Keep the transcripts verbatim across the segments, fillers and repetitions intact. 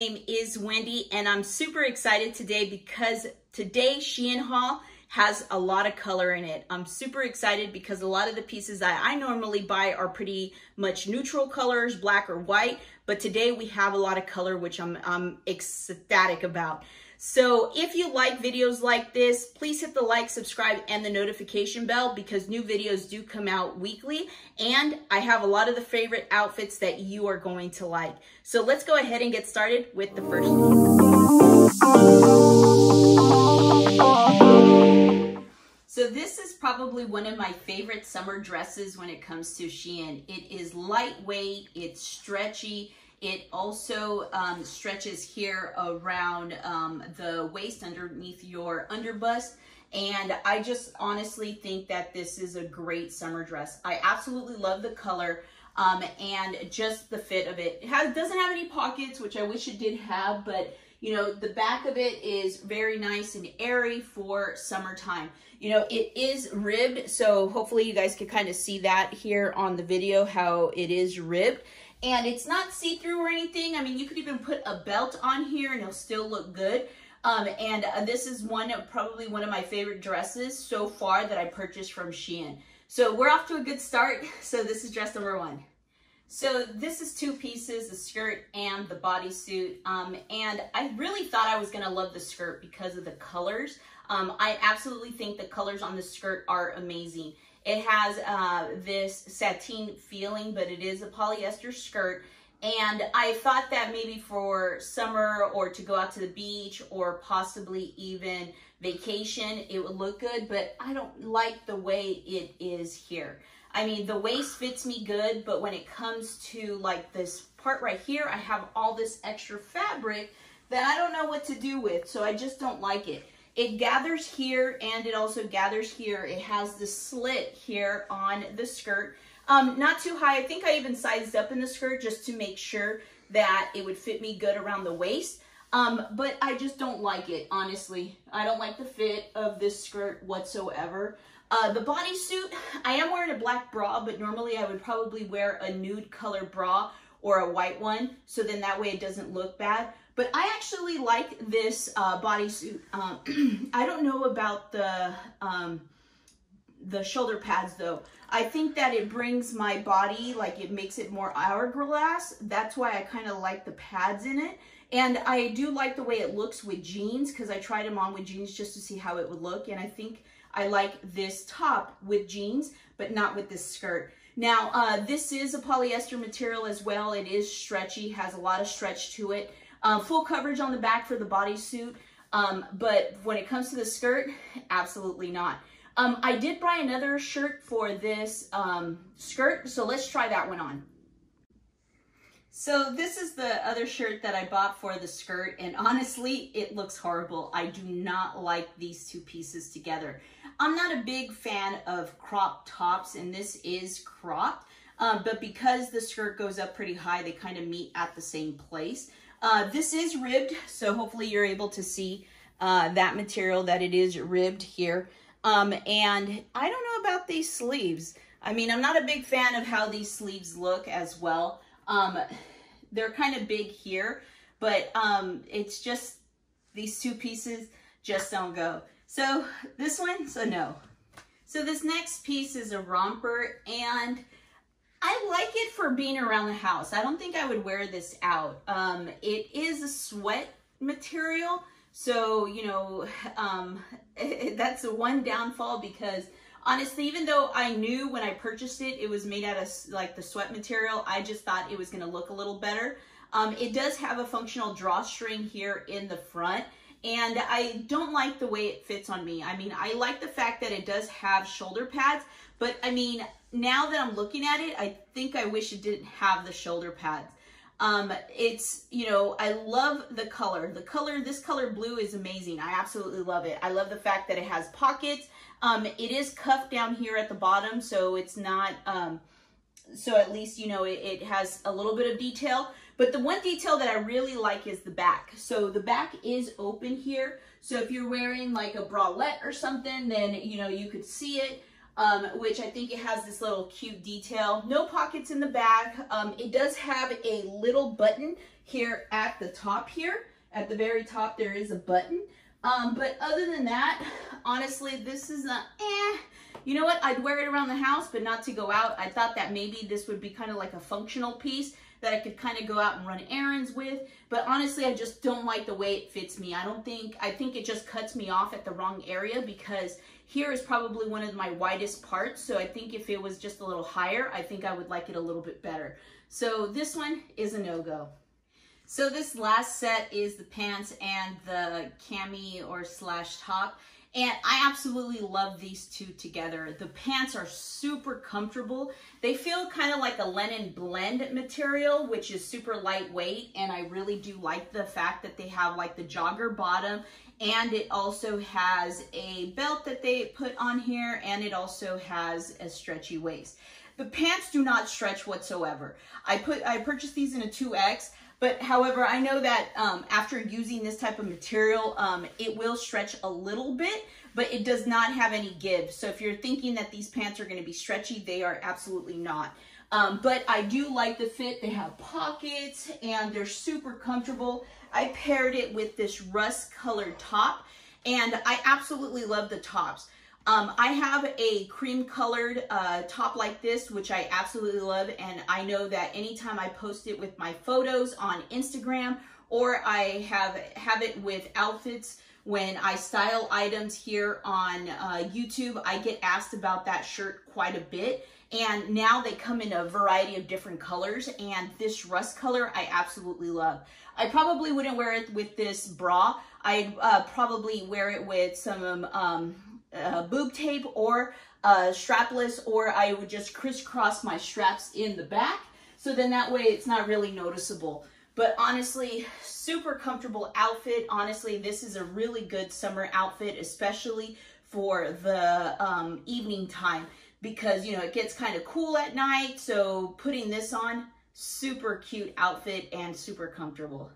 My name is Wendy, and I'm super excited today because today Shein haul has a lot of color in it. I'm super excited because a lot of the pieces that I normally buy are pretty much neutral colors, black or white, but today we have a lot of color, which I'm, I'm ecstatic about. So if you like videos like this, please hit the like, subscribe, and the notification bell because new videos do come out weekly. And I have a lot of the favorite outfits that you are going to like. So let's go ahead and get started with the first one. So this is probably one of my favorite summer dresses when it comes to Shein. It is lightweight, it's stretchy. It also um, stretches here around um, the waist underneath your underbust. And I just honestly think that this is a great summer dress. I absolutely love the color um, and just the fit of it. It has, doesn't have any pockets, which I wish it did have, but you know, the back of it is very nice and airy for summertime. You know, it is ribbed, so hopefully you guys can kind of see that here on the video, how it is ribbed. And it's not see-through or anything. I mean, you could even put a belt on here and it'll still look good. Um, and uh, this is one of, probably one of my favorite dresses so far that I purchased from Shein. So we're off to a good start. So this is dress number one. So this is two pieces, the skirt and the bodysuit. Um, and I really thought I was gonna love the skirt because of the colors. Um, I absolutely think the colors on the skirt are amazing. It has uh, this sateen feeling, but it is a polyester skirt. And I thought that maybe for summer or to go out to the beach or possibly even vacation, it would look good, but I don't like the way it is here. I mean, the waist fits me good, but when it comes to like this part right here, I have all this extra fabric that I don't know what to do with, so I just don't like it. It gathers here and it also gathers here. It has the slit here on the skirt. Um, not too high. I think I even sized up in the skirt just to make sure that it would fit me good around the waist. Um, but I just don't like it, honestly. I don't like the fit of this skirt whatsoever. Uh, the bodysuit, I am wearing a black bra, but normally I would probably wear a nude color bra or a white one, so then that way it doesn't look bad. But I actually like this uh, bodysuit. Um, I don't know about the um, the shoulder pads though. I think that it brings my body, like it makes it more hourglass. That's why I kind of like the pads in it. And I do like the way it looks with jeans because I tried them on with jeans just to see how it would look. And I think I like this top with jeans, but not with this skirt. Now, uh, this is a polyester material as well. It is stretchy, has a lot of stretch to it. Uh, full coverage on the back for the bodysuit, um, but when it comes to the skirt, absolutely not. Um, I did buy another shirt for this um, skirt, so let's try that one on. So this is the other shirt that I bought for the skirt, and honestly, it looks horrible. I do not like these two pieces together. I'm not a big fan of crop tops, and this is cropped, uh, but because the skirt goes up pretty high, they kind of meet at the same place. Uh, this is ribbed, so hopefully you're able to see uh, that material, that it is ribbed here. Um, and I don't know about these sleeves. I mean, I'm not a big fan of how these sleeves look as well. Um, they're kind of big here, but um, it's just these two pieces just don't go. So this one's a no. So this next piece is a romper, and I like it for being around the house. I don't think I would wear this out. Um, it is a sweat material, so, you know, um, it, that's the one downfall because, honestly, even though I knew when I purchased it, it was made out of, like, the sweat material, I just thought it was going to look a little better. Um, it does have a functional drawstring here in the front, and I don't like the way it fits on me. I mean, I like the fact that it does have shoulder pads, but, I mean, now that I'm looking at it, I think I wish it didn't have the shoulder pads. Um, it's, you know, I love the color. The color, this color blue is amazing. I absolutely love it. I love the fact that it has pockets. Um, it is cuffed down here at the bottom, so it's not, um, so at least, you know, it, it has a little bit of detail. But the one detail that I really like is the back. So the back is open here. So if you're wearing like a bralette or something, then, you know, you could see it. um, which I think it has this little cute detail. No pockets in the back. Um, it does have a little button here at the top here. At the very top, there is a button. Um, but other than that, honestly, this is a eh. You know what? I'd wear it around the house, but not to go out. I thought that maybe this would be kind of like a functional piece that I could kind of go out and run errands with. But honestly, I just don't like the way it fits me. I don't think, I think it just cuts me off at the wrong area, because here is probably one of my widest parts. So I think if it was just a little higher, I think I would like it a little bit better. So this one is a no-go. So this last set is the pants and the cami or slash top. And I absolutely love these two together. The pants are super comfortable. They feel kind of like a linen blend material, which is super lightweight. And I really do like the fact that they have like the jogger bottom, and it also has a belt that they put on here, and it also has a stretchy waist. The pants do not stretch whatsoever. I put I purchased these in a two X. But however, I know that um, after using this type of material, um, it will stretch a little bit, but it does not have any give. So if you're thinking that these pants are gonna be stretchy, they are absolutely not. Um, but I do like the fit. They have pockets and they're super comfortable. I paired it with this rust colored top, and I absolutely love the tops. Um, I have a cream colored uh, top like this, which I absolutely love. And I know that anytime I post it with my photos on Instagram, or I have, have it with outfits when I style items here on uh, YouTube, I get asked about that shirt quite a bit. And now they come in a variety of different colors, and this rust color I absolutely love. I probably wouldn't wear it with this bra. I'd uh, probably wear it with some... Um, Uh, boob tape, or uh, strapless, or I would just crisscross my straps in the back, so then that way it's not really noticeable. But honestly, super comfortable outfit. Honestly, this is a really good summer outfit, especially for the um, evening time, because you know it gets kind of cool at night. So putting this on, super cute outfit and super comfortable.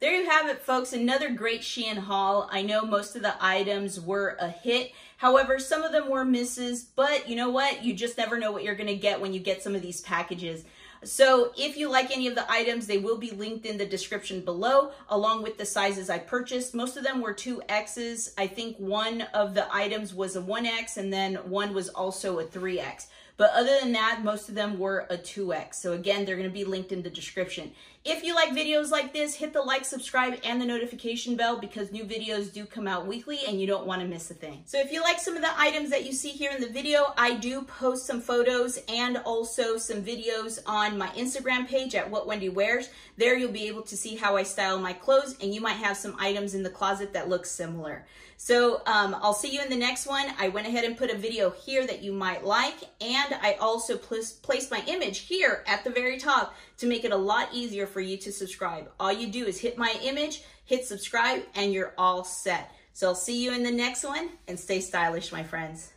There you have it, folks, another great Shein haul. I know most of the items were a hit. However, some of them were misses, but you know what? You just never know what you're gonna get when you get some of these packages. So if you like any of the items, they will be linked in the description below, along with the sizes I purchased. Most of them were two X's. I think one of the items was a one X, and then one was also a three X. But other than that, most of them were a two X. So again, they're going to be linked in the description. If you like videos like this, hit the like, subscribe, and the notification bell, because new videos do come out weekly and you don't want to miss a thing. So if you like some of the items that you see here in the video, I do post some photos and also some videos on my Instagram page at What Wendy Wears. There you'll be able to see how I style my clothes, and you might have some items in the closet that look similar. So um, I'll see you in the next one. I went ahead and put a video here that you might like, and I also place, place my image here at the very top to make it a lot easier for you to subscribe. All you do is hit my image, hit subscribe, and you're all set. So I'll see you in the next one, and stay stylish, my friends.